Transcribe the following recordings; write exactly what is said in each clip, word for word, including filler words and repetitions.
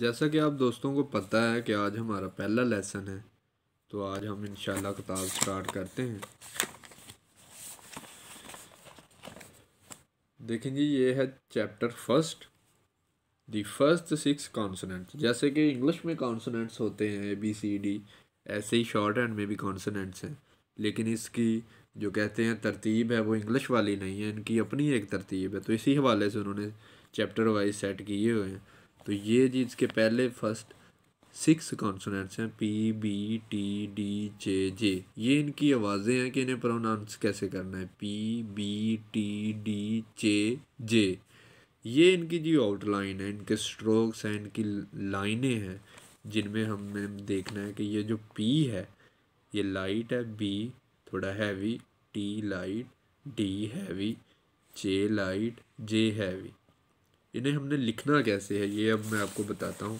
जैसा कि आप दोस्तों को पता है कि आज हमारा पहला लेसन है, तो आज हम इंशाल्लाह किताब स्टार्ट करते हैं। देखें जी, ये है chapter first, the first six consonants. जैसे कि इंग्लिश में कॉन्सोनेंट्स होते हैं ए बी सी डी, ऐसे ही शॉर्ट हैंड में भी कॉन्सोनेंट्स हैं, लेकिन इसकी जो कहते हैं तरतीब है वो इंग्लिश वाली नहीं है, इनकी अपनी एक तरतीब है। तो इसी हवाले से उन्होंने चैप्टर वाइज सेट किए हुए हैं। तो ये जी इसके पहले फर्स्ट सिक्स कॉन्सोनेंट्स हैं, P B T D J J. ये इनकी आवाज़ें हैं कि इन्हें प्रोनाउंस कैसे करना है, P B T D J J. ये इनकी जी आउटलाइन है, इनके स्ट्रोक्स हैं, इनकी लाइनें हैं, जिनमें हमें देखना है कि ये जो पी है ये लाइट है, बी थोड़ा heavy, T light, D heavy, J light, J heavy. इन्हें हमने लिखना कैसे है ये अब मैं आपको बताता हूँ।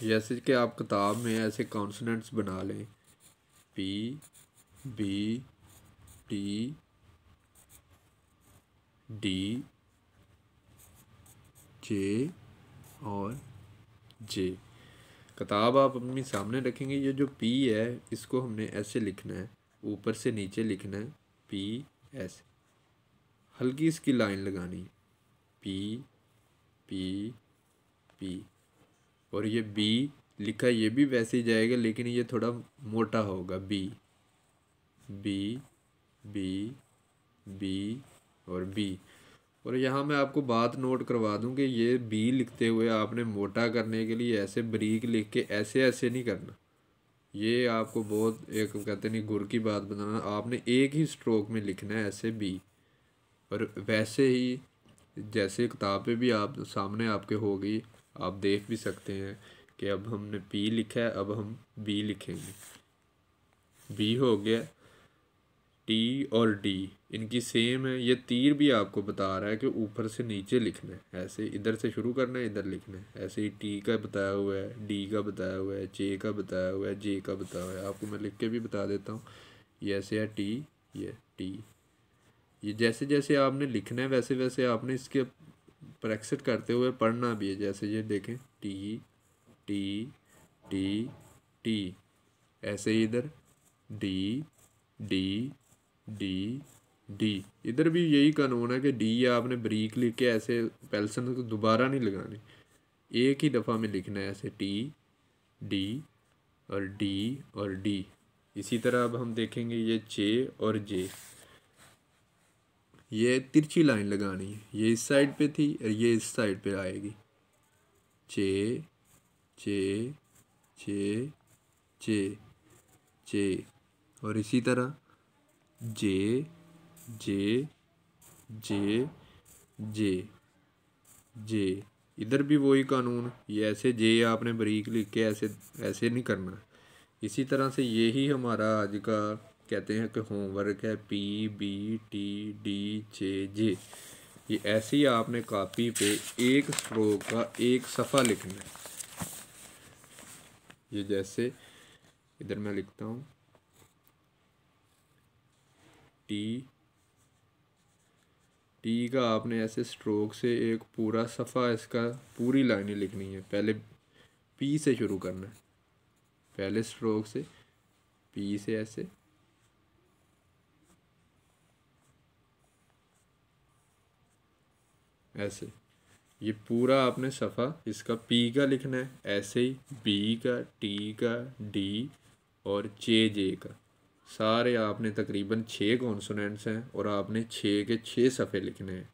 जैसे कि आप किताब में ऐसे कॉन्सोनेंट्स बना लें, P B T D J और जे। किताब आप अपने सामने रखेंगे, ये जो पी है इसको हमने ऐसे लिखना है, ऊपर से नीचे लिखना है, पी ऐसे हल्की इसकी लाइन लगानी, पी पी पी। और ये बी लिखा ये भी वैसे ही जाएगा, लेकिन ये थोड़ा मोटा होगा, बी बी बी बी और बी। और यहाँ मैं आपको बात नोट करवा दूँ कि ये बी लिखते हुए आपने मोटा करने के लिए ऐसे बारीक लिख के ऐसे ऐसे नहीं करना। ये आपको बहुत एक कहते नहीं गुर की बात बताना, आपने एक ही स्ट्रोक में लिखना है ऐसे बी। और वैसे ही जैसे किताब पे भी आप सामने आपके होगी, आप देख भी सकते हैं कि अब हमने पी लिखा है, अब हम बी लिखेंगे, बी हो गया। टी और डी इनकी सेम है, ये तीर भी आपको बता रहा है कि ऊपर से नीचे लिखना है, ऐसे इधर से शुरू करना है, इधर लिखना है। ऐसे ही टी का बताया हुआ है, डी का बताया हुआ है, जे का बताया हुआ है, जे का बताया हुआ है। आपको मैं लिख के भी बता देता हूँ, ये ऐसे है टी, ये टी। ये जैसे जैसे आपने लिखना है वैसे वैसे आपने इसके प्रैक्टिस करते हुए पढ़ना भी है। जैसे ये देखें, टी टी टी टी, ऐसे ही इधर डी डी डी डी। इधर भी यही कानून है कि डी आपने बारीक लिख के ऐसे पेल्सन को दोबारा नहीं लगानी, एक ही दफ़ा में लिखना है ऐसे, टी डी और डी और डी। इसी तरह अब हम देखेंगे ये जे और जे, ये तिरछी लाइन लगानी है, ये इस साइड पे थी और ये इस साइड पे आएगी, चे चे चे चे चे। और इसी तरह जे जे जे जे जे। इधर भी वही कानून, ये ऐसे जे आपने बारीक लिख के ऐसे ऐसे नहीं करना। इसी तरह से यही हमारा आज का कहते हैं कि होमवर्क है, P B T D J J. ये ऐसे ही आपने कॉपी पे एक स्ट्रोक का एक सफ़ा लिखना है। ये जैसे इधर मैं लिखता हूँ, टी टी का आपने ऐसे स्ट्रोक से एक पूरा सफ़ा, इसका पूरी लाइन लिखनी है। पहले पी से शुरू करना है, पहले स्ट्रोक से पी से ऐसे, ऐसे ये पूरा आपने सफ़ा इसका पी का लिखना है। ऐसे ही बी का, टी का, डी और जे जे का। सारे आपने तकरीबन छः कॉन्सोनेंट्स हैं और आपने छः के छः सफ़े लिखने हैं।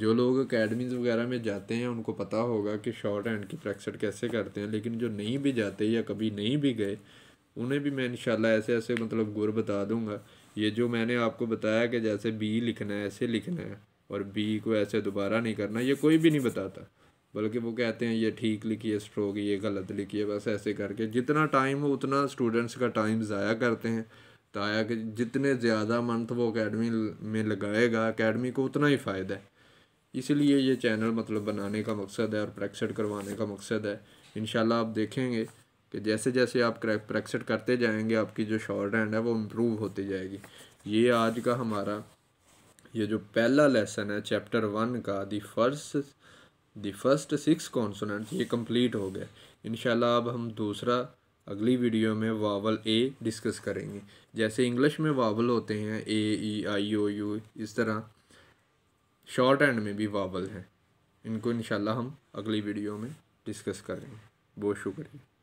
जो लोग अकेडमीज़ वगैरह में जाते हैं उनको पता होगा कि शॉर्ट हैंड की प्रैक्टिस कैसे करते हैं, लेकिन जो नहीं भी जाते या कभी नहीं भी गए उन्हें भी मैं इंशाल्लाह ऐसे ऐसे मतलब गुर बता दूँगा। ये जो मैंने आपको बताया कि जैसे बी लिखना है ऐसे लिखना है और बी को ऐसे दोबारा नहीं करना, ये कोई भी नहीं बताता, बल्कि वो कहते हैं ये ठीक लिखिए स्ट्रोक, ये गलत लिखिए, बस ऐसे करके जितना टाइम हो उतना स्टूडेंट्स का टाइम ज़ाया करते हैं। ताया कि जितने ज़्यादा मंथ वो अकेडमी में लगाएगा, अकेडमी को उतना ही फ़ायदा है। इसलिए ये चैनल मतलब बनाने का मकसद है और प्रैक्टिस करवाने का मकसद है। इंशाल्लाह आप देखेंगे कि जैसे जैसे आप प्रैक्टिस करते जाएँगे आपकी जो शॉर्ट हैंड है वो इम्प्रूव होती जाएगी। ये आज का हमारा ये जो पहला लेसन है चैप्टर वन का, the first the first six consonants ये कंप्लीट हो गए। इंशाल्लाह अब हम दूसरा अगली वीडियो में वावल ए डिस्कस करेंगे। जैसे इंग्लिश में वावल होते हैं ए ई आई ओ यू, इस तरह शॉर्ट हैंड में भी वावल हैं। इनको इंशाल्लाह हम अगली वीडियो में डिस्कस करेंगे। बहुत शुक्रिया।